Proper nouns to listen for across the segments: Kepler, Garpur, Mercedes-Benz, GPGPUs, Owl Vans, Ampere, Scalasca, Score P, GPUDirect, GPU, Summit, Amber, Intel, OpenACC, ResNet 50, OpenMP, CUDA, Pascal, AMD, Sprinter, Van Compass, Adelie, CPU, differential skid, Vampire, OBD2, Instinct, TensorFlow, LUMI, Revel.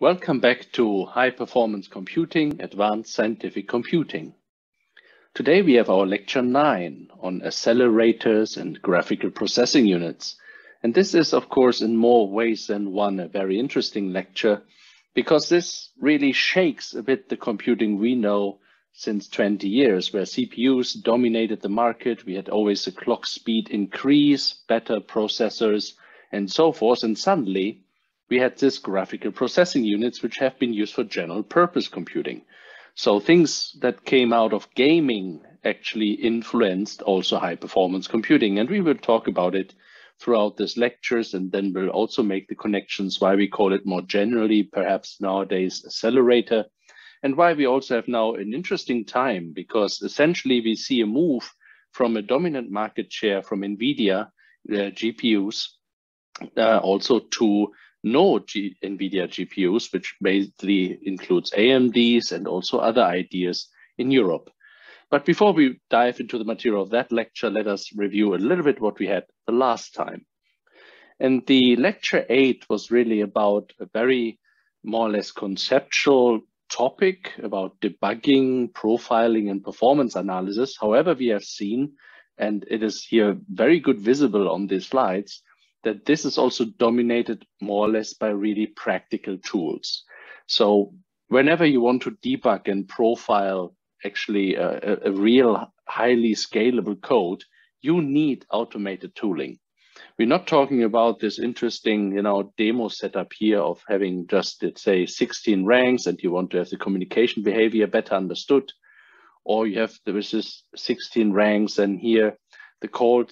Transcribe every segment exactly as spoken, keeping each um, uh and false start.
Welcome back to High Performance Computing, Advanced Scientific Computing. Today we have our lecture nine on accelerators and graphical processing units. And this is, of course, in more ways than one, a very interesting lecture because this really shakes a bit the computing we know since twenty years, where C P Us dominated the market. We had always a clock speed increase, better processors, and so forth. And suddenly we had this graphical processing units, which have been used for general purpose computing. So things that came out of gaming actually influenced also high performance computing. And we will talk about it throughout these lectures, and then we'll also make the connections why we call it more generally, perhaps nowadays, accelerator, and why we also have now an interesting time, because essentially we see a move from a dominant market share from NVIDIA uh, G P Us uh, also to no G NVIDIA G P Us, which basically includes A M Ds and also other ideas in Europe. But before we dive into the material of that lecture, let us review a little bit what we had the last time. And the lecture eight was really about a very more or less conceptual topic about debugging, profiling, and performance analysis. However, we have seen, and it is here very good visible on these slides, that this is also dominated more or less by really practical tools. So whenever you want to debug and profile actually a, a real highly scalable code, you need automated tooling. We're not talking about this interesting, you know, demo setup here of having just, let's say, sixteen ranks, and you want to have the communication behavior better understood, or you have there is this sixteen ranks, and here the call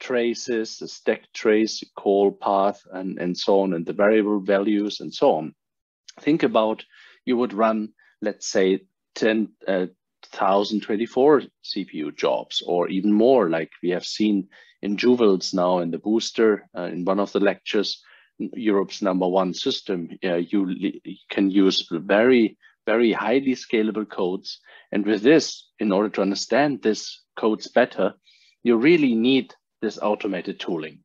traces, the stack trace, the call path, and and so on, and the variable values and so on. Think about you would run, let's say, ten thousand twenty-four C P U jobs, or even more, like we have seen in Juvels now in the booster, uh, in one of the lectures, Europe's number one system. Uh, you, you can use very, very highly scalable codes. And with this, in order to understand these codes better, you really need this automated tooling.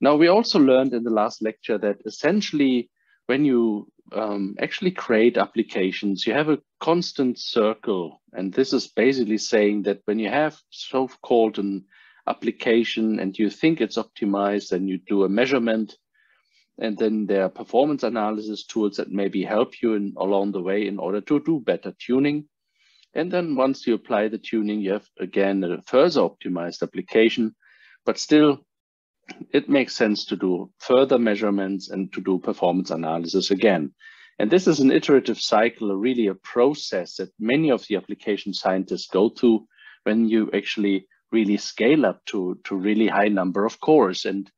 Now, we also learned in the last lecture that essentially when you um, actually create applications, you have a constant circle. And this is basically saying that when you have so-called an application and you think it's optimized, and you do a measurement, and then there are performance analysis tools that maybe help you in, along the way in order to do better tuning. And then once you apply the tuning, you have again a further optimized application, but still it makes sense to do further measurements and to do performance analysis again. And this is an iterative cycle, really a process that many of the application scientists go through when you actually really scale up to, to really high number of cores. And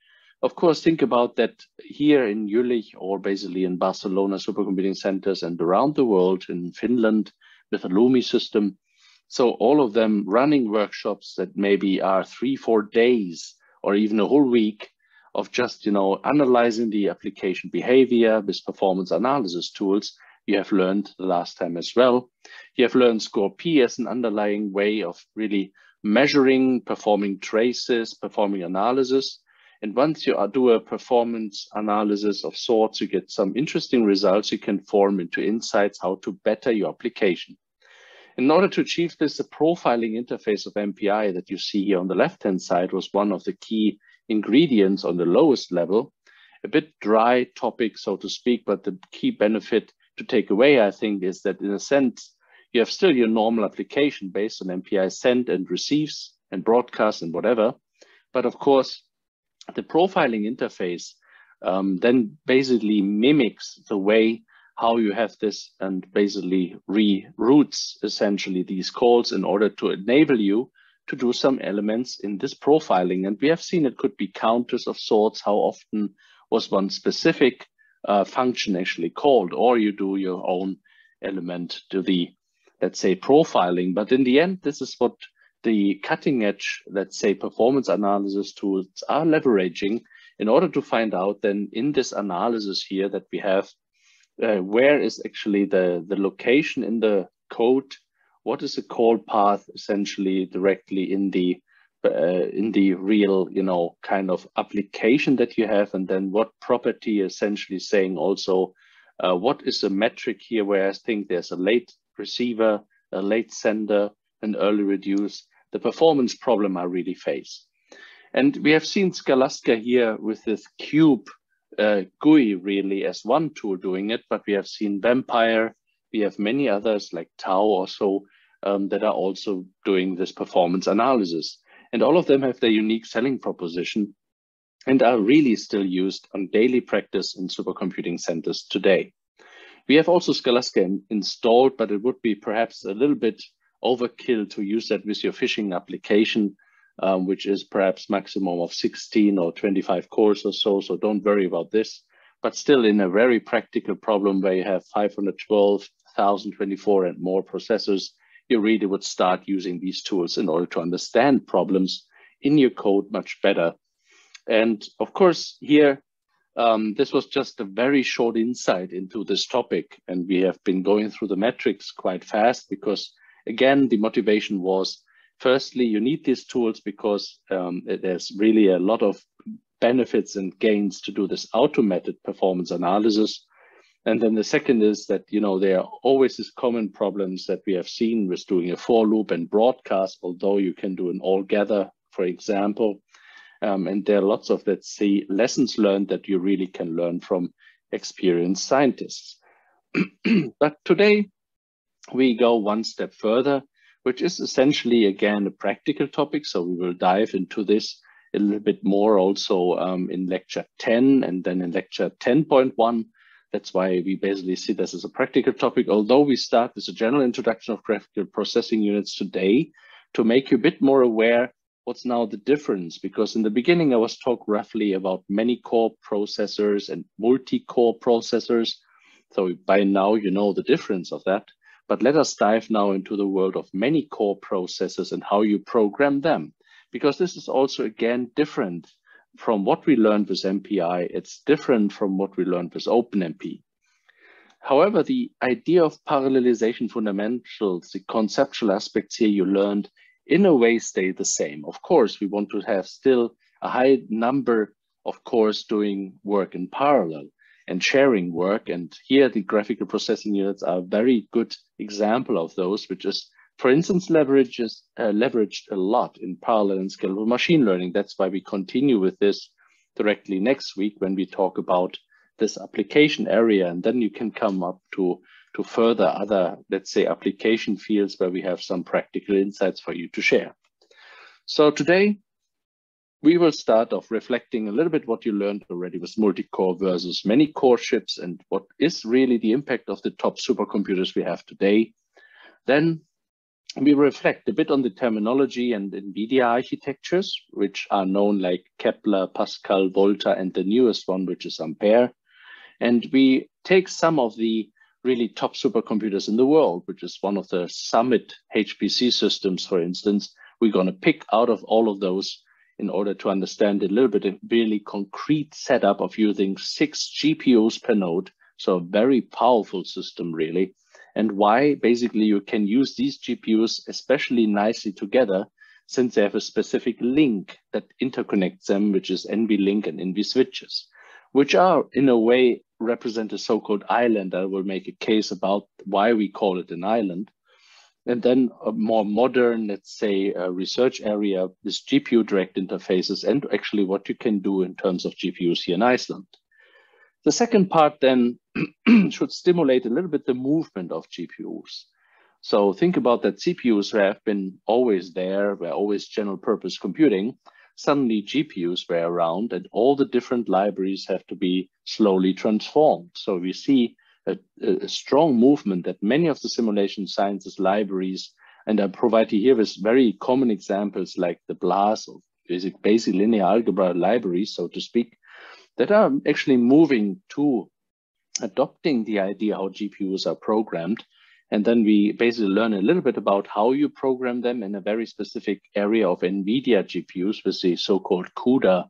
of course, think about that here in Jülich, or basically in Barcelona supercomputing centers, and around the world in Finland with a LUMI system. So all of them running workshops that maybe are three, four days or even a whole week of just, you know, analyzing the application behavior with performance analysis tools. You have learned the last time as well. You have learned Score P as an underlying way of really measuring, performing traces, performing analysis. And once you do a performance analysis of sorts, you get some interesting results you can form into insights how to better your application. In order to achieve this, the profiling interface of M P I that you see here on the left-hand side was one of the key ingredients on the lowest level. A bit dry topic, so to speak, but the key benefit to take away, I think, is that in a sense, you have still your normal application based on M P I send and receives and broadcasts and whatever. But of course, the profiling interface um, then basically mimics the way how you have this and basically reroutes essentially these calls in order to enable you to do some elements in this profiling. And we have seen it could be counters of sorts, how often was one specific uh, function actually called, or you do your own element to the, let's say, profiling. But in the end, this is what the cutting edge, let's say, performance analysis tools are leveraging in order to find out then in this analysis here that we have, uh, where is actually the, the location in the code, what is the call path essentially directly in the, uh, in the real, you know, kind of application that you have, and then what property essentially saying also Uh, what is the metric here where I think there's a late receiver, a late sender, an early reduce, the performance problem I really face. And we have seen Scalasca here with this cube uh, G U I really as one tool doing it, but we have seen Vampire, we have many others like T A U or so um, that are also doing this performance analysis. And all of them have their unique selling proposition and are really still used on daily practice in supercomputing centers today. We have also Scalasca in installed, but it would be perhaps a little bit overkill to use that with your phishing application, um, which is perhaps maximum of sixteen or twenty-five cores or so, so don't worry about this. But still in a very practical problem where you have five hundred twelve, one thousand twenty-four and more processors, you really would start using these tools in order to understand problems in your code much better. And of course here, um, this was just a very short insight into this topic. And we have been going through the metrics quite fast because again, the motivation was, firstly, you need these tools because um, there's really a lot of benefits and gains to do this automated performance analysis. And then the second is that, you know, there are always these common problems that we have seen with doing a for loop and broadcast, although you can do an all gather, for example. Um, and there are lots of, let's see, lessons learned that you really can learn from experienced scientists. But today we go one step further, which is essentially, again, a practical topic. So we will dive into this a little bit more also um, in lecture ten and then in lecture ten point one. That's why we basically see this as a practical topic, although we start with a general introduction of graphical processing units today to make you a bit more aware what's now the difference, because in the beginning I was talking roughly about many core processors and multi-core processors. So by now you know the difference of that, but let us dive now into the world of many core processors and how you program them, because this is also again different from what we learned with M P I. It's different from what we learned with OpenMP. However, the idea of parallelization fundamentals, the conceptual aspects here you learned, in a way stay the same. Of course, we want to have still a high number of cores doing work in parallel and sharing work. And here the graphical processing units are a very good example of those, which is, for instance, leverages, uh, leveraged a lot in parallel and scalable machine learning. That's why we continue with this directly next week when we talk about this application area. And then you can come up to, to further other, let's say, application fields where we have some practical insights for you to share. So today we will start off reflecting a little bit what you learned already with multi-core versus many core chips and what is really the impact of the top supercomputers we have today. Then we reflect a bit on the terminology and NVIDIA architectures, which are known like Kepler, Pascal, Volta, and the newest one, which is Ampere. And we take some of the really top supercomputers in the world, which is one of the Summit H P C systems, for instance. We're going to pick out of all of those in order to understand a little bit of really concrete setup of using six G P Us per node. So a very powerful system, really. And why basically you can use these G P Us especially nicely together, since they have a specific link that interconnects them, which is NVLink and NVSwitches, which are in a way represent a so-called island. I will make a case about why we call it an island. And then a more modern, let's say, uh, research area is GPUDirect interfaces and actually what you can do in terms of G P Us here in Iceland. The second part then should stimulate a little bit the movement of G P Us. So think about that C P Us have been always there, were always general purpose computing. Suddenly G P Us were around and all the different libraries have to be slowly transformed. So we see a, a strong movement that many of the simulation sciences libraries, and I provide you here with very common examples like the BLAS, or basic, basic linear algebra libraries, so to speak, that are actually moving to adopting the idea how G P Us are programmed. And then we basically learn a little bit about how you program them in a very specific area of NVIDIA G P Us with the so-called CUDA.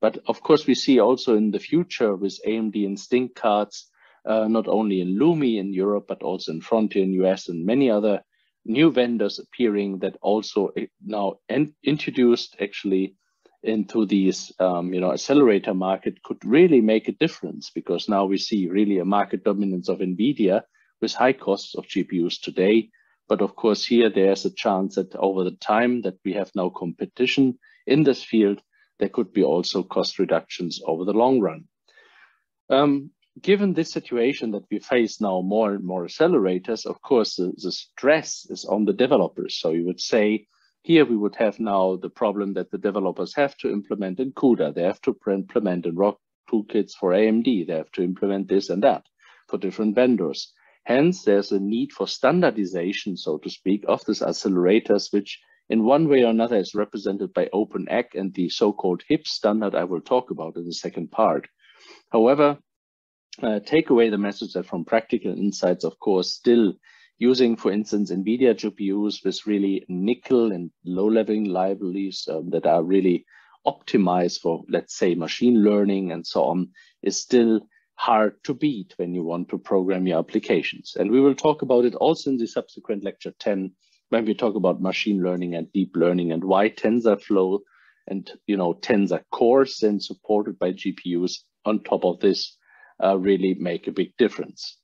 But of course, we see also in the future with A M D Instinct cards, uh, not only in LUMI in Europe, but also in Frontier in U S and many other new vendors appearing that also now introduced actually into these, um, you know, accelerator market could really make a difference, because now we see really a market dominance of NVIDIA with high costs of G P Us today. But of course, here there's a chance that over the time that we have now competition in this field, there could be also cost reductions over the long run. Um, given this situation that we face now, more and more accelerators, of course, the, the stress is on the developers. So you would say here we would have now the problem that the developers have to implement in CUDA. They have to implement in R O C toolkits for A M D. They have to implement this and that for different vendors. Hence, there's a need for standardization, so to speak, of these accelerators, which in one way or another is represented by OpenACC and the so-called HIP standard I will talk about in the second part. However, uh, take away the message that from practical insights, of course, still using, for instance, NVIDIA G P Us with really nickel and low-level libraries um, that are really optimized for, let's say, machine learning and so on, is still hard to beat when you want to program your applications. And we will talk about it also in the subsequent lecture ten, when we talk about machine learning and deep learning and why TensorFlow and, you know, Tensor cores and supported by G P Us on top of this uh, really make a big difference.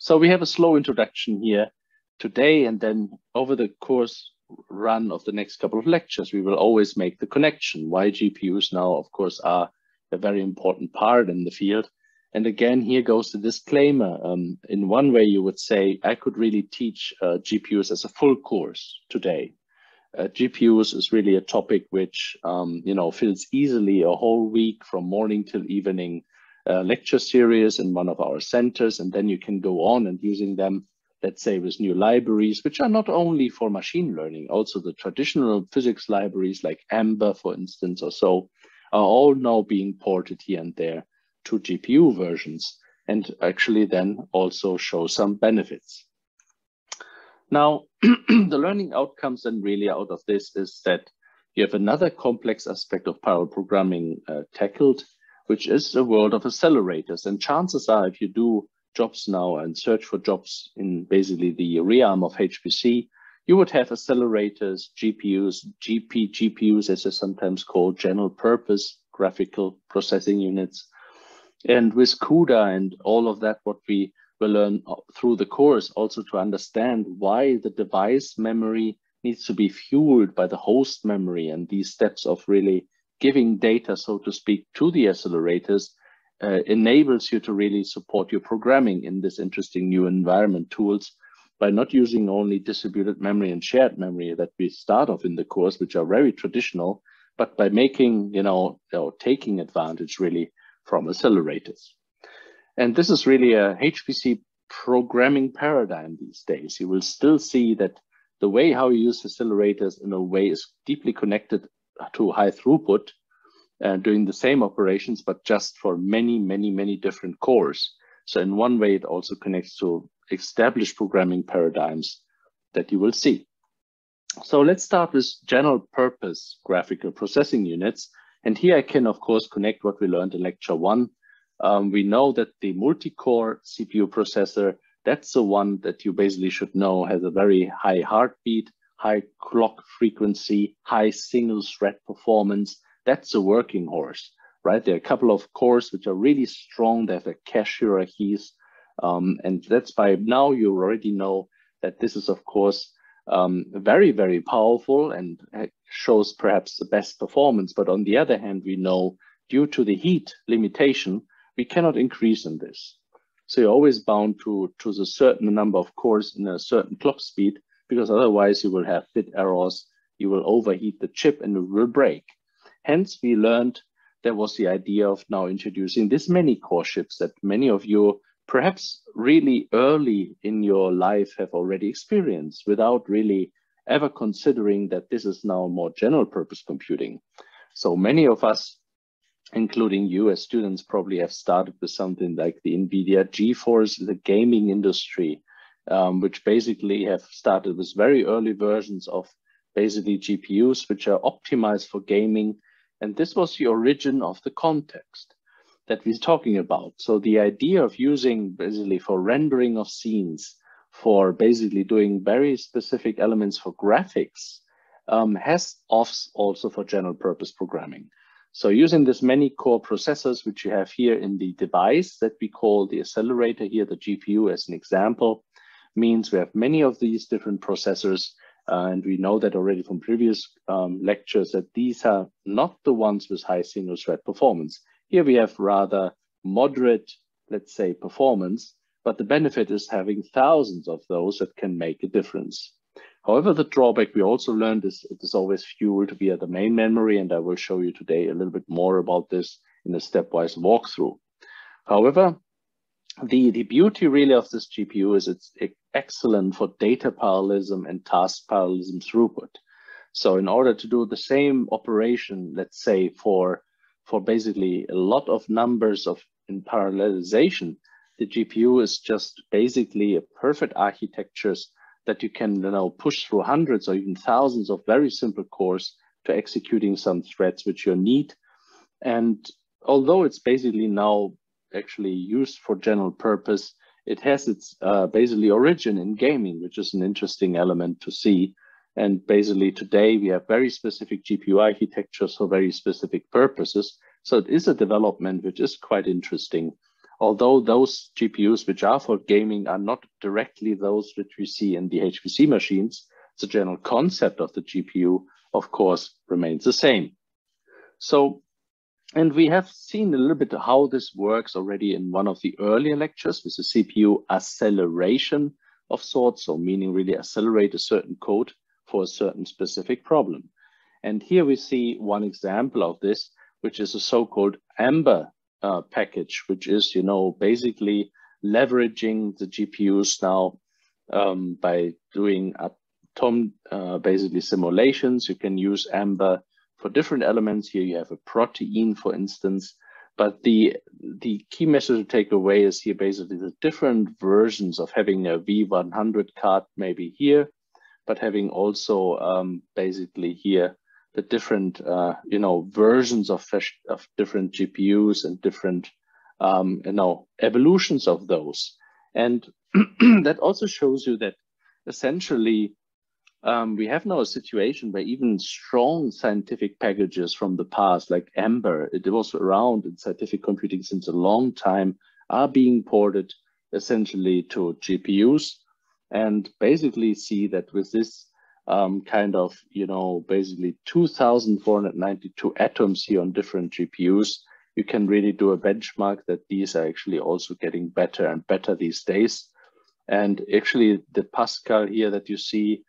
So we have a slow introduction here today, and then over the course run of the next couple of lectures, we will always make the connection why G P Us now, of course, are a very important part in the field. And again, here goes the disclaimer. Um, in one way, you would say, I could really teach uh, G P Us as a full course today. Uh, G P Us is really a topic which, um, you know, fills easily a whole week from morning till evening uh, lecture series in one of our centers. And then you can go on and using them, let's say, with new libraries, which are not only for machine learning, also the traditional physics libraries like Amber, for instance, or so, are all now being ported here and there to G P U versions, and actually then also show some benefits. Now, the learning outcomes then really out of this is that you have another complex aspect of parallel programming uh, tackled, which is the world of accelerators. And chances are, if you do jobs now and search for jobs in basically the realm of H P C, you would have accelerators, G P Us, G P G P Us, as they're sometimes called, general purpose graphical processing units. And with CUDA and all of that, what we will learn through the course also to understand why the device memory needs to be fueled by the host memory, and these steps of really giving data, so to speak, to the accelerators uh, enables you to really support your programming in this interesting new environment tools by not using only distributed memory and shared memory that we start off in the course, which are very traditional, but by making, you know, or taking advantage really from accelerators. And this is really a H P C programming paradigm these days. You will still see that the way how you use accelerators in a way is deeply connected to high throughput, uh, doing the same operations, but just for many, many, many different cores. So in one way, it also connects to established programming paradigms that you will see. So let's start with general purpose graphical processing units. And here I can, of course, connect what we learned in lecture one. Um, we know that the multi-core C P U processor, that's the one that you basically should know, has a very high heartbeat, high clock frequency, high single thread performance. That's the working horse, right? There are a couple of cores which are really strong. They have their cache hierarchies. Um, and that's why now you already know that this is, of course, Um, very, very powerful and shows perhaps the best performance. But on the other hand, we know due to the heat limitation, we cannot increase in this. So you're always bound to, to the certain number of cores in a certain clock speed, because otherwise you will have bit errors, you will overheat the chip and it will break. Hence, we learned there was the idea of now introducing this many core chips that many of you perhaps really early in your life have already experienced without really ever considering that this is now more general purpose computing. So many of us, including you as students, probably have started with something like the NVIDIA GeForce, the gaming industry, um, which basically have started with very early versions of basically G P Us, which are optimized for gaming. And this was the origin of the context that we're talking about. So the idea of using basically for rendering of scenes, for basically doing very specific elements for graphics, um, has offs also for general purpose programming. So using this many core processors, which you have here in the device that we call the accelerator here, the G P U as an example, means we have many of these different processors. Uh, and we know that already from previous um, lectures that these are not the ones with high single thread performance. Here we have rather moderate, let's say, performance, but the benefit is having thousands of those that can make a difference. However, the drawback we also learned is it is always fueled via the main memory, and I will show you today a little bit more about this in a stepwise walkthrough. However, the, the beauty really of this G P U is it's excellent for data parallelism and task parallelism throughput. So in order to do the same operation, let's say for, for basically a lot of numbers of in parallelization, the G P U is just basically a perfect architecture that you can you know, push through hundreds or even thousands of very simple cores to executing some threads which you need. And although it's basically now actually used for general purpose, it has its uh, basically origin in gaming, which is an interesting element to see. And basically today we have very specific G P U architectures for very specific purposes. So it is a development which is quite interesting. Although those G P Us which are for gaming are not directly those which we see in the H P C machines, the general concept of the G P U, of course, remains the same. So, and we have seen a little bit how this works already in one of the earlier lectures with the C P U acceleration of sorts, so meaning really accelerate a certain code for a certain specific problem. And here we see one example of this, which is a so-called Amber uh, package, which is, you know, basically leveraging the G P Us now um, by doing atom, uh, basically simulations. You can use Amber for different elements. Here you have a protein, for instance, but the the key message to take away is here basically the different versions of having a V one hundred card maybe here, but having also um, basically here the different uh, you know versions of of different G P Us and different um, you know evolutions of those, and that also shows you that essentially. Um, we have now a situation where even strong scientific packages from the past, like Amber, it was around in scientific computing since a long time, are being ported essentially to G P Us, and basically see that with this um, kind of, you know, basically two thousand four hundred ninety-two atoms here on different G P Us, you can really do a benchmark that these are actually also getting better and better these days. And actually the Pascal here that you see,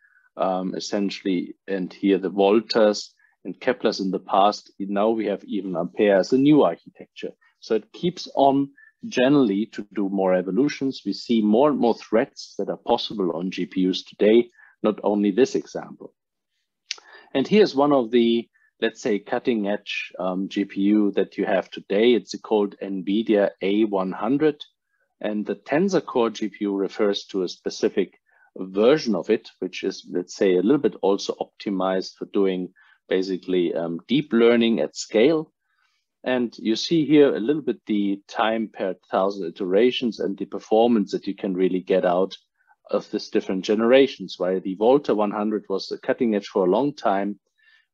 Um, essentially, and here the Voltas and Keplers in the past, now we have even Ampere as a new architecture. So it keeps on generally to do more evolutions. We see more and more threads that are possible on G P Us today, not only this example. And here's one of the, let's say, cutting edge um, G P U that you have today. It's called NVIDIA A one hundred, and the Tensor Core G P U refers to a specific version of it, which is, let's say, a little bit also optimized for doing basically um, deep learning at scale. And you see here a little bit the time per thousand iterations and the performance that you can really get out of this different generations. While the Volta one hundred was the cutting edge for a long time,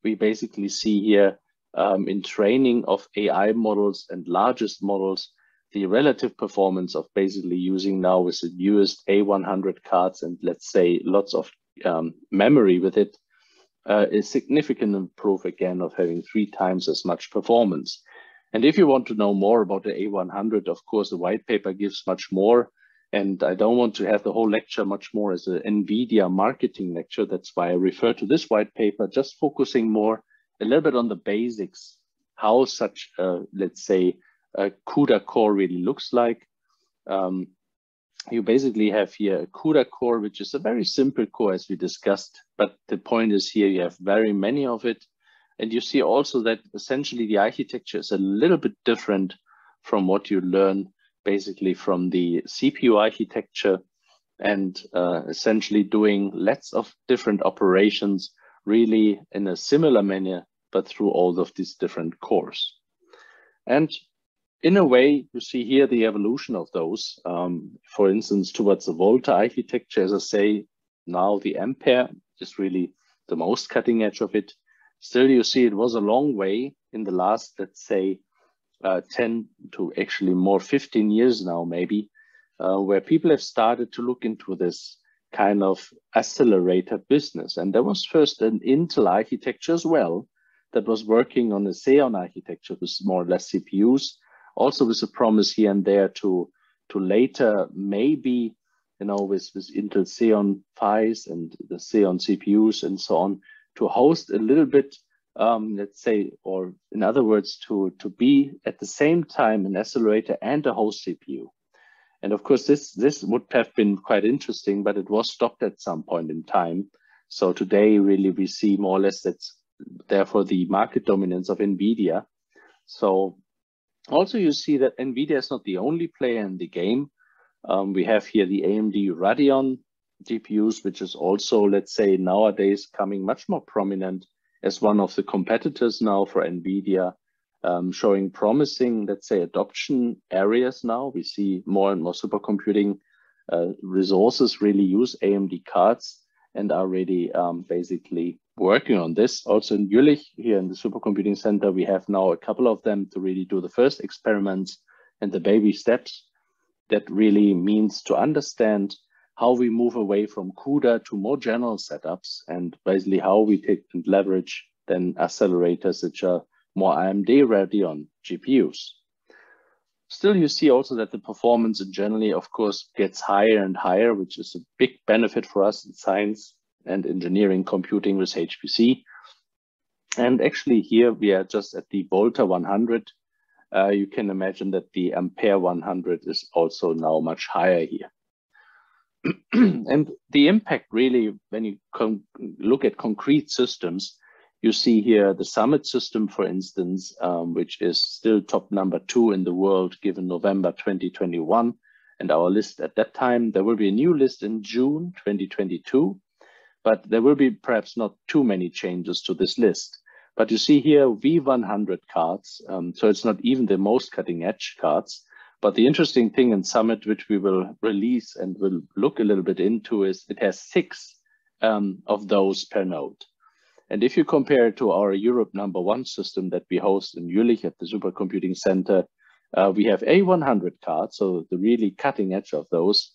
we basically see here um, in training of A I models and largest models, the relative performance of basically using now with the newest A one hundred cards and let's say lots of um, memory with it uh, is significant improve again of having three times as much performance. And if you want to know more about the A one hundred, of course, the white paper gives much more. And I don't want to have the whole lecture much more as an NVIDIA marketing lecture. That's why I refer to this white paper, just focusing more a little bit on the basics, how such, uh, let's say, a CUDA core really looks like. Um, you basically have here a CUDA core, which is a very simple core as we discussed, but the point is here you have very many of it. And you see also that essentially the architecture is a little bit different from what you learn basically from the C P U architecture, and uh, essentially doing lots of different operations really in a similar manner, but through all of these different cores. And in a way, you see here the evolution of those, um, for instance, towards the Volta architecture. As I say, now the Ampere is really the most cutting edge of it. Still, you see, it was a long way in the last, let's say, uh, ten to actually more fifteen years now, maybe, uh, where people have started to look into this kind of accelerator business. And there was first an Intel architecture as well that was working on a Xeon architecture with more or less C P Us, also with a promise here and there to, to later maybe, you know, with, with Intel Xeon Phi's and the Xeon C P Us and so on, to host a little bit, um, let's say, or in other words, to, to be at the same time an accelerator and a host C P U. And of course, this, this would have been quite interesting, but it was stopped at some point in time. So today, really, we see more or less that's therefore the market dominance of NVIDIA. So also you see that NVIDIA is not the only player in the game. Um, we have here the A M D Radeon G P Us, which is also, let's say, nowadays coming much more prominent as one of the competitors now for NVIDIA, um, showing promising, let's say, adoption areas now. We see more and more supercomputing uh, resources really use A M D cards and are really um, basically working on this. Also in Jülich, here in the supercomputing center, we have now a couple of them to really do the first experiments and the baby steps. That really means to understand how we move away from CUDA to more general setups and basically how we take and leverage then accelerators which are more A M D Radeon G P Us. Still, you see also that the performance generally, of course, gets higher and higher, which is a big benefit for us in science and engineering computing with H P C. And actually here we are just at the Volta one hundred. Uh, you can imagine that the Ampere one hundred is also now much higher here. And the impact really, when you look at concrete systems, you see here the Summit system, for instance, um, which is still top number two in the world given November twenty twenty-one. And our list at that time, there will be a new list in June twenty twenty-two, but there will be perhaps not too many changes to this list. But you see here V one hundred cards, um, so it's not even the most cutting edge cards. But the interesting thing in Summit, which we will release and will look a little bit into, is it has six um, of those per node. And if you compare it to our Europe number one system that we host in Jülich at the Supercomputing Center, uh, we have A one hundred cards, so the really cutting edge of those.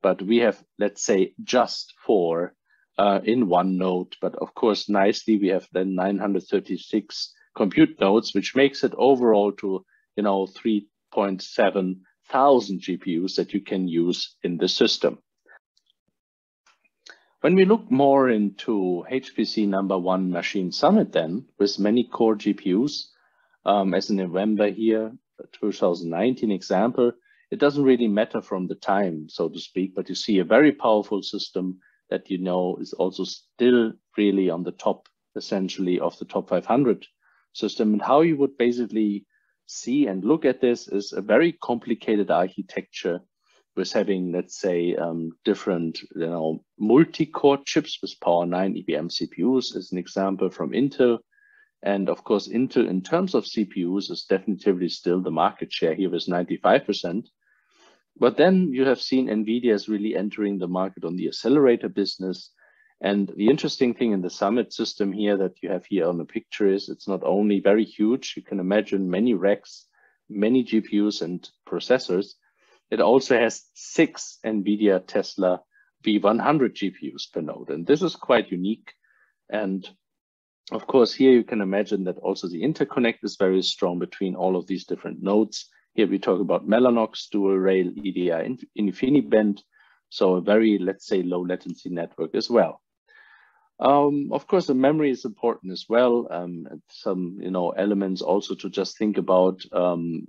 But we have, let's say, just four Uh, in one node, but of course, nicely, we have then nine hundred thirty-six compute nodes, which makes it overall to, you know, three point seven thousand G P Us that you can use in the system. When we look more into H P C number one machine Summit then, with many core G P Us, um, as in November here, two thousand nineteen example, it doesn't really matter from the time, so to speak, but you see a very powerful system that, you know, is also still really on the top, essentially, of the top five hundred system. And how you would basically see and look at this is a very complicated architecture with having, let's say, um, different, you know, multi-core chips with Power nine E B M C P Us as an example from Intel. And of course, Intel in terms of C P Us is definitely still the market share here with ninety-five percent. But then you have seen NVIDIA is really entering the market on the accelerator business. And the interesting thing in the Summit system here that you have here on the picture is it's not only very huge, you can imagine many racks, many G P Us and processors. It also has six NVIDIA Tesla V one hundred G P Us per node. And this is quite unique. And of course, here you can imagine that also the interconnect is very strong between all of these different nodes. Here we talk about Mellanox, dual rail, E D I, InfiniBand, so a very, let's say, low latency network as well. Um, of course, the memory is important as well. Um, some, you know, elements also to just think about um,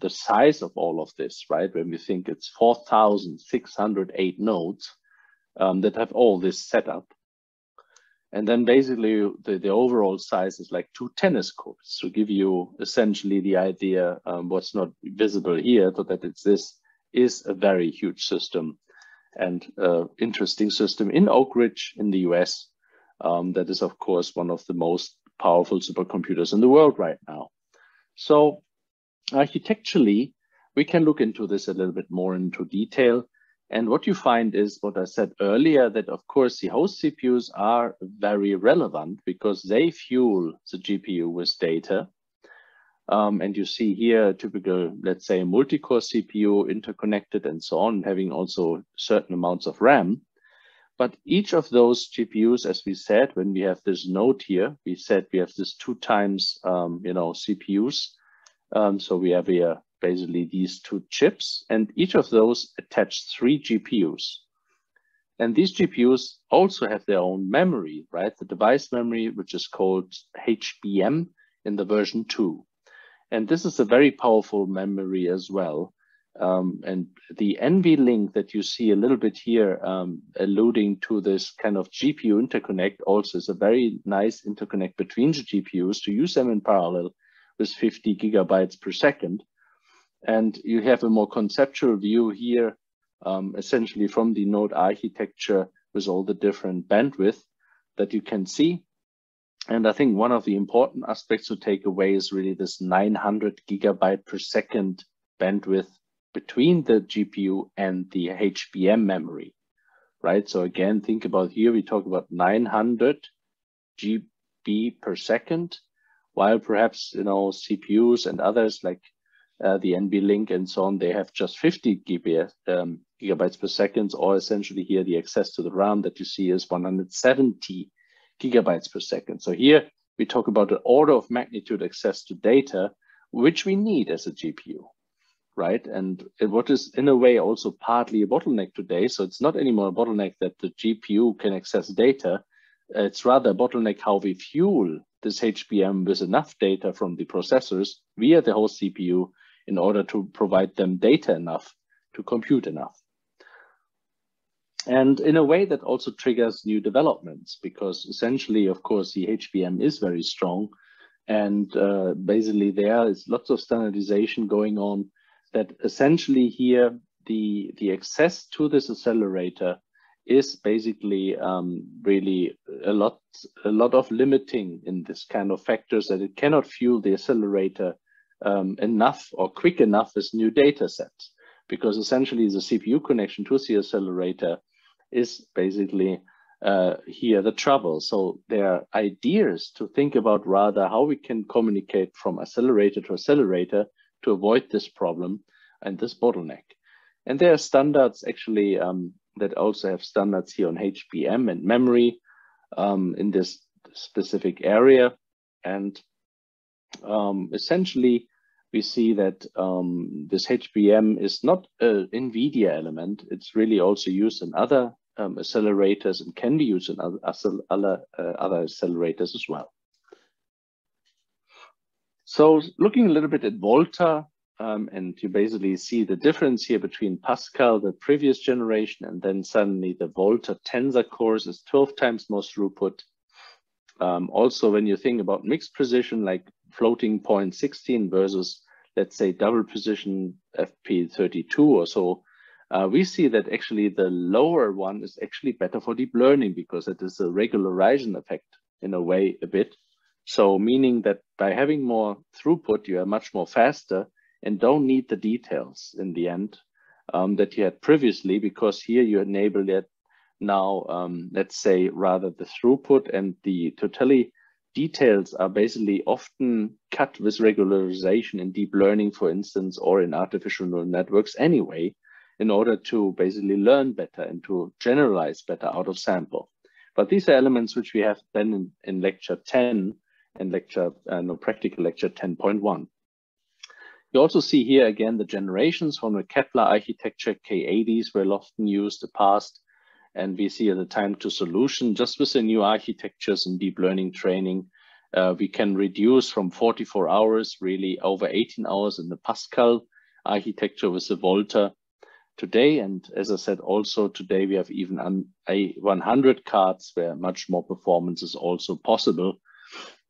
the size of all of this, right? When we think it's four thousand six hundred eight nodes um, that have all this setup. And then basically the, the overall size is like two tennis courts to give you essentially the idea um, what's not visible here, so that it's this is a very huge system and uh, interesting system in Oak Ridge in the U S. Um, that is, of course, one of the most powerful supercomputers in the world right now. So architecturally, we can look into this a little bit more into detail. And what you find is what I said earlier, that of course the host C P Us are very relevant because they fuel the G P U with data. Um, and you see here a typical, let's say, multi-core C P U interconnected and so on, having also certain amounts of RAM. But each of those G P Us, as we said, when we have this node here, we said we have this two times, um, you know, C P Us. Um, so we have here basically these two chips, and each of those attach three G P Us. And these G P Us also have their own memory, right? The device memory, which is called H B M in the version two. And this is a very powerful memory as well. Um, and the NVLink that you see a little bit here, um, alluding to this kind of G P U interconnect, also is a very nice interconnect between the G P Us to use them in parallel with fifty gigabytes per second. And you have a more conceptual view here, um, essentially from the node architecture with all the different bandwidth that you can see. And I think one of the important aspects to take away is really this nine hundred gigabyte per second bandwidth between the G P U and the H B M memory, right? So again, think about here, we talk about nine hundred gigabytes per second, while perhaps, you know, C P Us and others like Uh, the NVLink and so on, they have just fifty gigabytes per second, or essentially here the access to the RAM that you see is one hundred seventy gigabytes per second. So here we talk about an order of magnitude access to data, which we need as a G P U, right? And what is in a way also partly a bottleneck today. So it's not anymore a bottleneck that the G P U can access data. It's rather a bottleneck how we fuel this H B M with enough data from the processors via the host C P U in order to provide them data enough to compute enough. And in a way that also triggers new developments, because essentially, of course, the H B M is very strong. And uh, basically there is lots of standardization going on that essentially here, the, the access to this accelerator is basically um, really a lot, a lot of limiting in this kind of factors that it cannot fuel the accelerator um, enough or quick enough as new data sets, because essentially the C P U connection to the accelerator is basically uh, here the trouble. So there are ideas to think about rather how we can communicate from accelerator to accelerator to avoid this problem and this bottleneck. And there are standards actually um, that also have standards here on H B M and memory um, in this specific area. And um, essentially, we see that um, this H B M is not an NVIDIA element. It's really also used in other um, accelerators and can be used in other, other, uh, other accelerators as well. So looking a little bit at Volta, Um, and you basically see the difference here between Pascal, the previous generation, and then suddenly the Volta tensor cores is twelve times more throughput. Um, also, when you think about mixed precision, like floating point sixteen versus, let's say, double precision F P thirty-two or so, uh, we see that actually the lower one is actually better for deep learning because it is a regularization effect in a way a bit. So meaning that by having more throughput, you are much more faster and don't need the details in the end um, that you had previously, because here you enable it now, um, let's say, rather the throughput and the totally details are basically often cut with regularization in deep learning, for instance, or in artificial neural networks anyway, in order to basically learn better and to generalize better out of sample. But these are elements which we have then in, in lecture ten and lecture, uh, no, practical lecture ten point one. You also see here again the generations from the Kepler architecture. K eighties were often used in the past, and we see at the time to solution just with the new architectures in deep learning training, uh, we can reduce from forty-four hours really over eighteen hours in the Pascal architecture with the Volta today. And as I said, also today we have even one hundred cards where much more performance is also possible.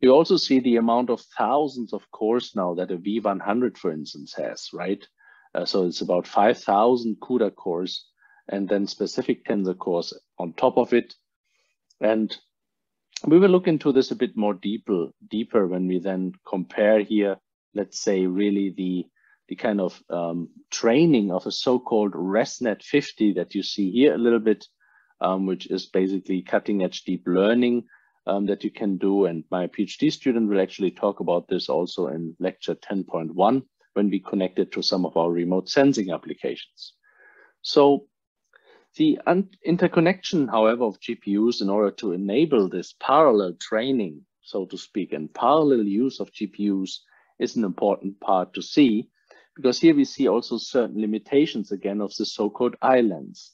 You also see the amount of thousands of cores now that a V one hundred, for instance, has, right? Uh, so it's about five thousand CUDA cores and then specific tensor cores on top of it. And we will look into this a bit more deeper, deeper when we then compare here, let's say, really the, the kind of um, training of a so-called ResNet fifty that you see here a little bit, um, which is basically cutting-edge deep learning um, that you can do. And my PhD student will actually talk about this also in lecture ten point one when we connect it to some of our remote sensing applications. So the interconnection, however, of G P Us in order to enable this parallel training, so to speak, and parallel use of G P Us is an important part to see, because here we see also certain limitations again of the so-called islands,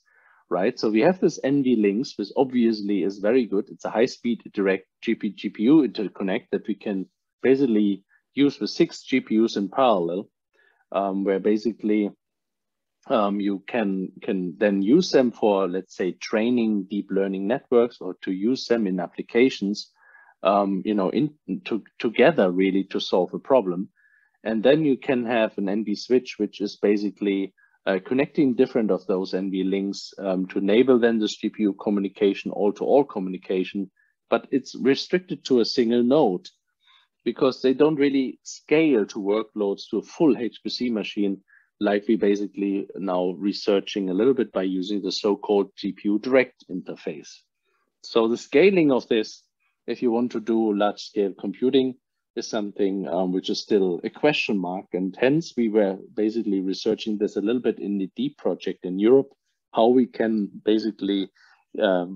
right? So we have this NVLinks, which obviously is very good. It's a high-speed direct G P G P U interconnect that we can basically use with six G P Us in parallel, um, where basically um, you can, can then use them for, let's say, training deep learning networks, or to use them in applications Um, you know, in, to, together really to solve a problem. And then you can have an NVSwitch, which is basically uh, connecting different of those NVLinks um, to enable then this G P U communication, all-to-all communication, but it's restricted to a single node because they don't really scale to workloads to a full H P C machine like we basically now researching a little bit by using the so-called GPUDirect interface. So the scaling of this, if you want to do large scale computing, is something um, which is still a question mark. And hence we were basically researching this a little bit in the DEEP project in Europe, how we can basically um,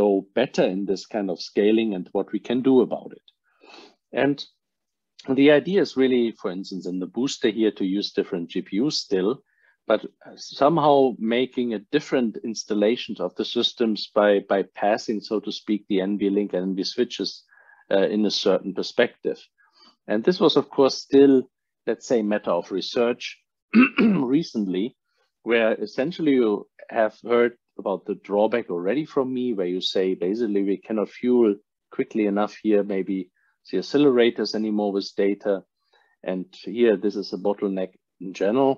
go better in this kind of scaling and what we can do about it. And the idea is really, for instance, in the booster here to use different G P Us still, but somehow making a different installations of the systems by, by passing, so to speak, the NVLink and NVSwitches uh, in a certain perspective. And this was, of course, still, let's say, matter of research recently, where essentially you have heard about the drawback already from me, where you say, basically, we cannot fuel quickly enough here, maybe the accelerators anymore with data. And here, this is a bottleneck in general.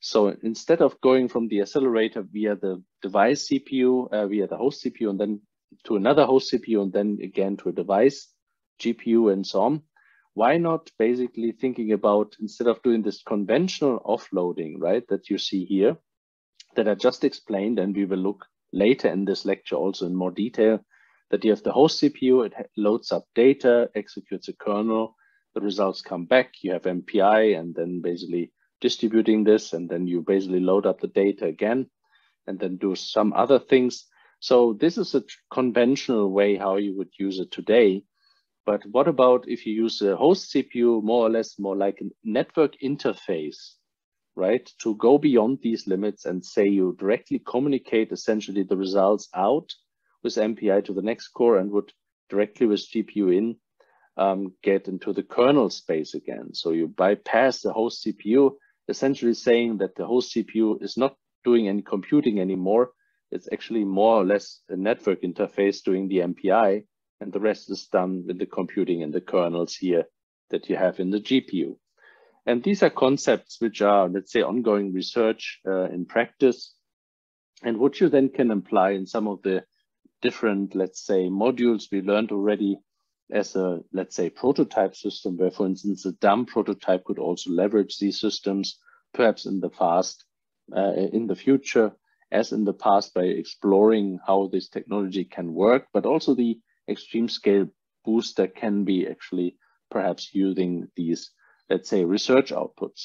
So instead of going from the accelerator via the device C P U, uh, via the host C P U, and then to another host C P U, and then again to a device, G P U, and so on, why not basically thinking about, instead of doing this conventional offloading, right, that you see here, that I just explained, and we will look later in this lecture also in more detail, that you have the host C P U, it loads up data, executes a kernel, the results come back, you have M P I, and then basically distributing this, and then you basically load up the data again and then do some other things. So this is a conventional way how you would use it today. But what about if you use a host C P U, more or less more like a network interface, right? To go beyond these limits and say you directly communicate essentially the results out with M P I to the next core and would directly with G P U in um, get into the kernel space again. So you bypass the host C P U, essentially saying that the host C P U is not doing any computing anymore. It's actually more or less a network interface doing the M P I, and the rest is done with the computing and the kernels here that you have in the G P U. And these are concepts which are, let's say, ongoing research uh, in practice, and what you then can apply in some of the different, let's say, modules we learned already as a, let's say, prototype system, where, for instance, a dumb prototype could also leverage these systems, perhaps in the past, uh, in the future, as in the past, by exploring how this technology can work, but also the extreme scale booster can be actually perhaps using these, let's say, research outputs.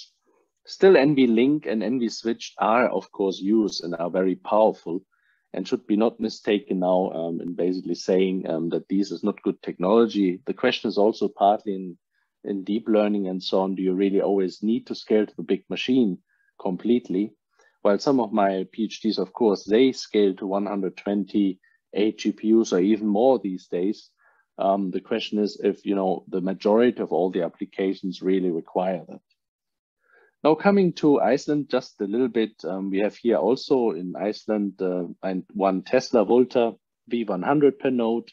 Still, NVLink and NVSwitch are, of course, used and are very powerful, and should be not mistaken now um, in basically saying um, that this is not good technology. The question is also partly in, in deep learning and so on, do you really always need to scale to the big machine completely? While some of my PhDs, of course, they scale to one hundred twenty-eight G P Us or even more these days. Um, the question is if, you know, the majority of all the applications really require that. Now coming to Iceland, just a little bit, um, we have here also in Iceland uh, and one Tesla Volta V one hundred per node.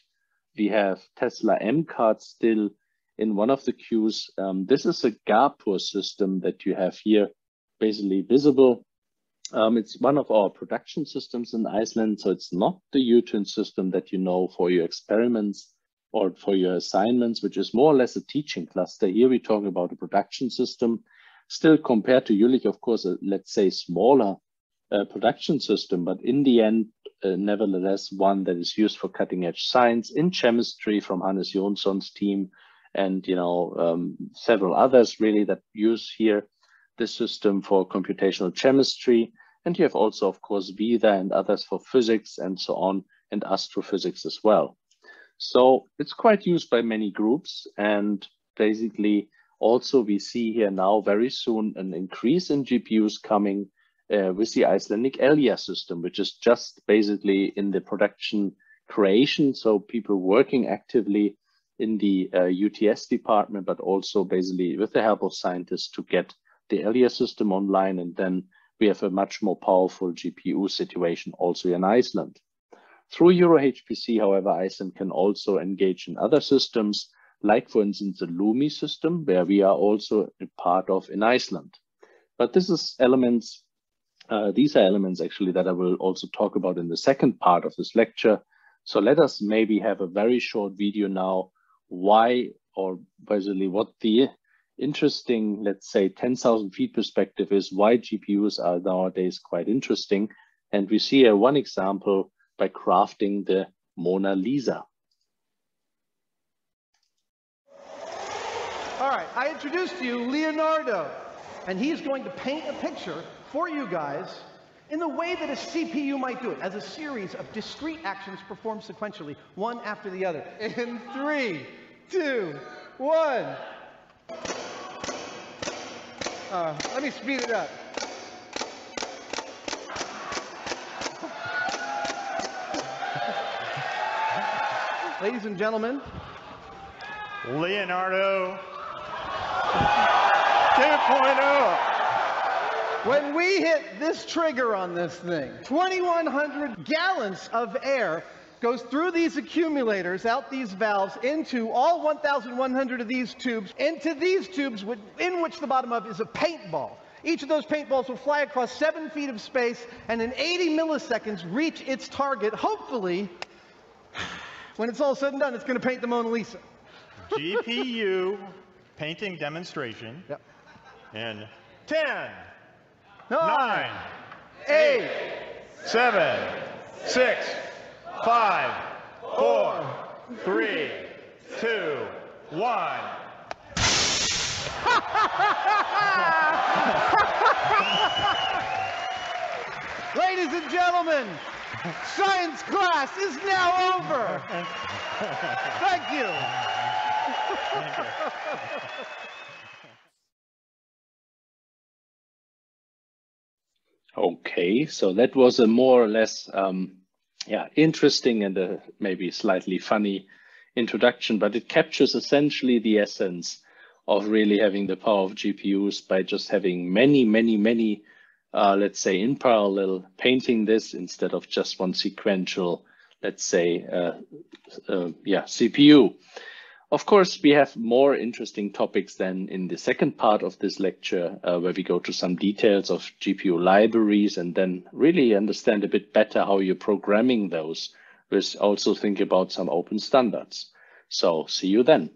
We have Tesla M cards still in one of the queues. Um, this is a Garpur system that you have here, basically visible. Um, it's one of our production systems in Iceland, so it's not the U-turn system that you know for your experiments or for your assignments, which is more or less a teaching cluster. Here we talk about a production system. still compared to Jülich, of course, a, let's say smaller uh, production system, but in the end, uh, nevertheless, one that is used for cutting edge science in chemistry from Hannes Jonsson's team and, you know, um, several others really that use here this system for computational chemistry. And you have also, of course, Vida and others for physics and so on, and astrophysics as well. So it's quite used by many groups. And basically, also we see here now very soon an increase in G P Us coming uh, with the Icelandic Elia system, which is just basically in the production creation. So people working actively in the uh, U T S department, but also basically with the help of scientists to get the Elia system online, and then we have a much more powerful G P U situation also in Iceland. Through EuroHPC, however, Iceland can also engage in other systems, like for instance, the LUMI system, where we are also a part of in Iceland. But this is elements, uh, these are elements actually that I will also talk about in the second part of this lecture. So let us maybe have a very short video now, why, or basically what the interesting, let's say ten thousand feet perspective is why G P Us are nowadays quite interesting. And we see a one example by crafting the Mona Lisa. All right, I introduced to you Leonardo, and he's going to paint a picture for you guys in the way that a C P U might do it, as a series of discrete actions performed sequentially, one after the other. In three, two, one. Uh, let me speed it up. Ladies and gentlemen, Leonardo two point oh. When we hit this trigger on this thing, twenty-one hundred gallons of air goes through these accumulators, out these valves, into all one thousand one hundred of these tubes, into these tubes in which the bottom of is a paintball. Each of those paintballs will fly across seven feet of space and in eighty milliseconds reach its target. Hopefully, when it's all said and done, it's going to paint the Mona Lisa. G P U painting demonstration. Yep. In ten, nine, eight, seven, six, Five, four, three, two, one. Ladies and gentlemen, science class is now over. Thank you. Thank you. Okay, so that was a more or less um, yeah, interesting and a maybe slightly funny introduction, but it captures essentially the essence of really having the power of G P Us by just having many, many, many, uh, let's say in parallel painting this instead of just one sequential, let's say, uh, uh, yeah, C P U. Of course, we have more interesting topics than in the second part of this lecture, uh, where we go to some details of G P U libraries and then really understand a bit better how you're programming those. We'll also think about some open standards. So see you then.